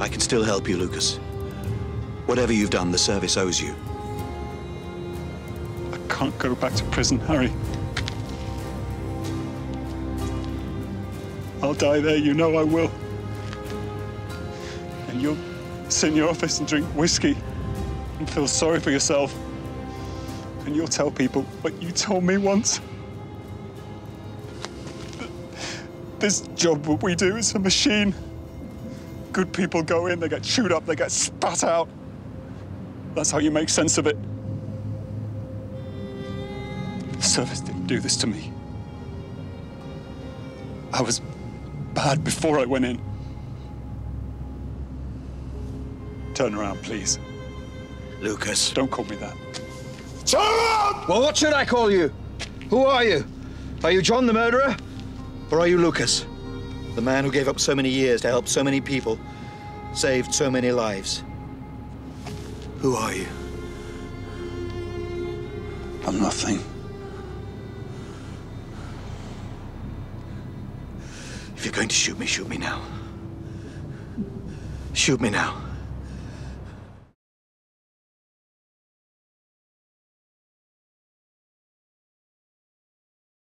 I can still help you, Lucas. Whatever you've done, the service owes you. I can't go back to prison, Harry. I'll die there, you know I will. And you'll sit in your office and drink whiskey and feel sorry for yourself. And you'll tell people what you told me once. This job, what we do, is a machine. Good people go in, they get chewed up, they get spat out. That's how you make sense of it. The service didn't do this to me. I was bad before I went in. Turn around, please. Lucas. Don't call me that. Turn around! Well, what should I call you? Who are you? Are you John the murderer? Or are you Lucas? The man who gave up so many years to help so many people, saved so many lives. Who are you? I'm nothing. If you're going to shoot me now. Shoot me now.